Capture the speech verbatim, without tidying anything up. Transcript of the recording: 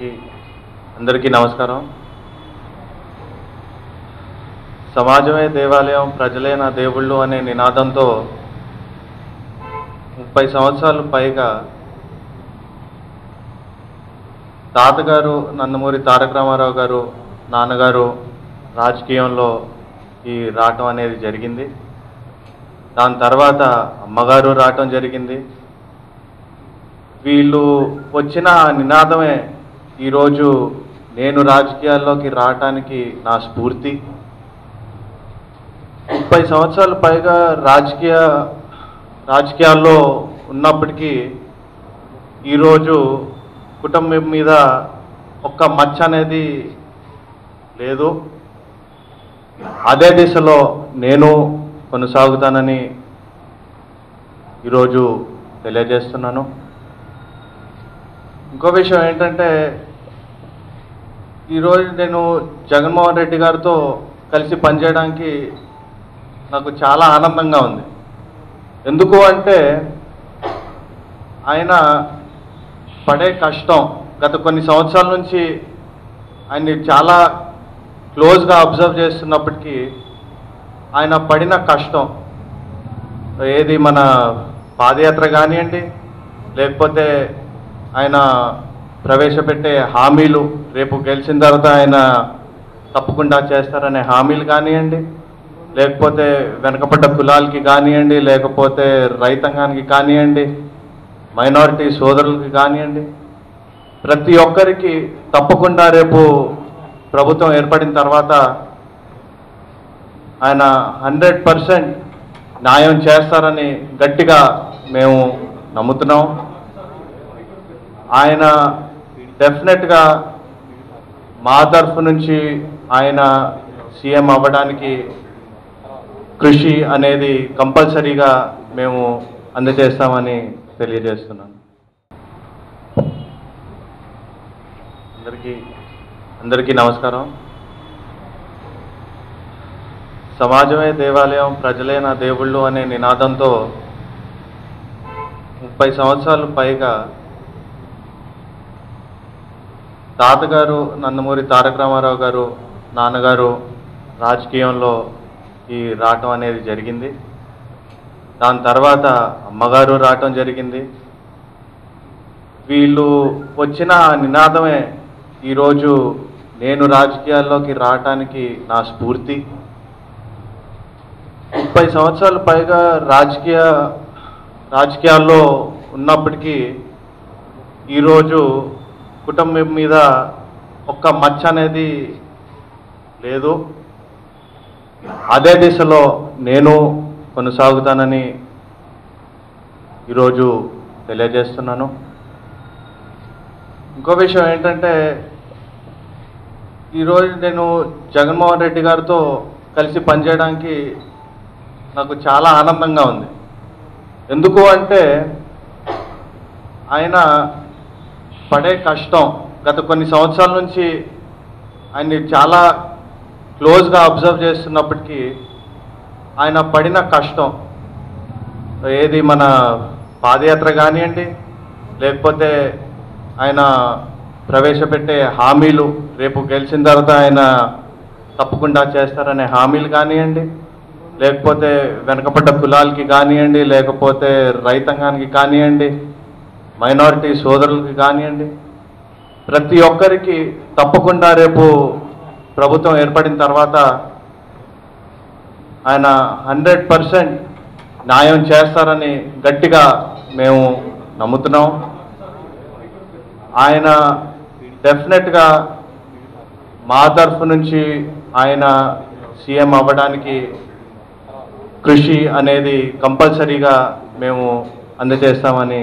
అందరికీ అందరికీ నమస్కారం. సమాజమే దేవాలయం, ప్రజలే నా దేవుళ్ళు అనే నినాదంతో ముప్పై సంవత్సరాలు పైగా తాతగారు నందమూరి తారక రామారావు గారు నాన్నగారు రాజకీయంలో ఈ రావటం అనేది జరిగింది. దాని తర్వాత అమ్మగారు రావటం జరిగింది. వీళ్ళు వచ్చిన నినాదమే ఈరోజు నేను రాజకీయాల్లోకి రావటానికి నా స్ఫూర్తి. ముప్పై సంవత్సరాలు పైగా రాజకీయ రాజకీయాల్లో ఉన్నప్పటికీ ఈరోజు కుటుంబం మీద ఒక్క మచ్చ అనేది లేదు. అదే దిశలో నేను కొనసాగుతానని ఈరోజు తెలియజేస్తున్నాను. ఇంకో విషయం ఏంటంటే, ఈరోజు నేను జగన్మోహన్ రెడ్డి గారితో కలిసి పనిచేయడానికి నాకు చాలా ఆనందంగా ఉంది. ఎందుకు అంటే ఆయన పడే కష్టం, గత కొన్ని సంవత్సరాల నుంచి ఆయన్ని చాలా క్లోజ్గా అబ్జర్వ్ చేస్తున్నప్పటికీ ఆయన పడిన కష్టం ఏది, మన పాదయాత్ర కానివ్వండి, లేకపోతే ఆయన ప్రవేశపెట్టే హామీలు, రేపు గెలిచిన తర్వాత ఆయన తప్పకుండా చేస్తారనే హామీలు కానివ్వండి, లేకపోతే వెనకబడ్డ కులాలకి కానివ్వండి, లేకపోతే రైతాంగానికి కానివ్వండి, మైనారిటీ సోదరులకి కానివ్వండి, ప్రతి ఒక్కరికి తప్పకుండా రేపు ప్రభుత్వం ఏర్పడిన తర్వాత ఆయన హండ్రెడ్ పర్సెంట్ న్యాయం చేస్తారని గట్టిగా మేము నమ్ముతున్నాం. ఆయన డెఫినెట్గా మా తరఫు నుంచి ఆయన సీఎం అవ్వడానికి కృషి అనేది కంపల్సరీగా మేము అందజేస్తామని తెలియజేస్తున్నాను. అందరికీ అందరికీ నమస్కారం. సమాజమే దేవాలయం, ప్రజలే నా దేవుళ్ళు అనే నినాదంతో ముప్పై సంవత్సరాలు పైగా తాతగారు నందమూరి తారక రామారావు గారు నాన్నగారు రాజకీయంలో ఈ రావటం అనేది జరిగింది. దాని తర్వాత అమ్మగారు రావటం జరిగింది. వీళ్ళు వచ్చిన నినాదమే ఈరోజు నేను రాజకీయాల్లోకి రావటానికి నా స్ఫూర్తి. ముప్పై సంవత్సరాలు పైగా రాజకీయ రాజకీయాల్లో ఉన్నప్పటికీ ఈరోజు కుటుంబం మీద ఒక్క మచ్చ అనేది లేదు. అదే దిశలో నేను కొనసాగుతానని ఈరోజు తెలియజేస్తున్నాను. ఇంకో విషయం ఏంటంటే, ఈరోజు నేను జగన్మోహన్ రెడ్డి గారితో కలిసి పనిచేయడానికి నాకు చాలా ఆనందంగా ఉంది. ఎందుకు అంటే ఆయన పడే కష్టం, గత కొన్ని సంవత్సరాల నుంచి ఆయన్ని చాలా క్లోజ్గా అబ్జర్వ్ చేస్తున్నప్పటికీ ఆయన పడిన కష్టం ఏది, మన పాదయాత్ర కానివ్వండి, లేకపోతే ఆయన ప్రవేశపెట్టే హామీలు, రేపు గెలిచిన తర్వాత ఆయన తప్పకుండా చేస్తారనే హామీలు కానివ్వండి, లేకపోతే వెనకబడ్డ కులాలకి కానివ్వండి, లేకపోతే రైతాంగానికి కానివ్వండి, మైనారిటీ సోదరులకి కానివ్వండి, ప్రతి ఒక్కరికి తప్పకుండా రేపు ప్రభుత్వం ఏర్పడిన తర్వాత ఆయన హండ్రెడ్ పర్సెంట్ న్యాయం చేస్తారని గట్టిగా మేము నమ్ముతున్నాం. ఆయన డెఫినెట్గా మా తరఫు నుంచి ఆయన సీఎం అవ్వడానికి కృషి అనేది కంపల్సరీగా మేము అందజేస్తామని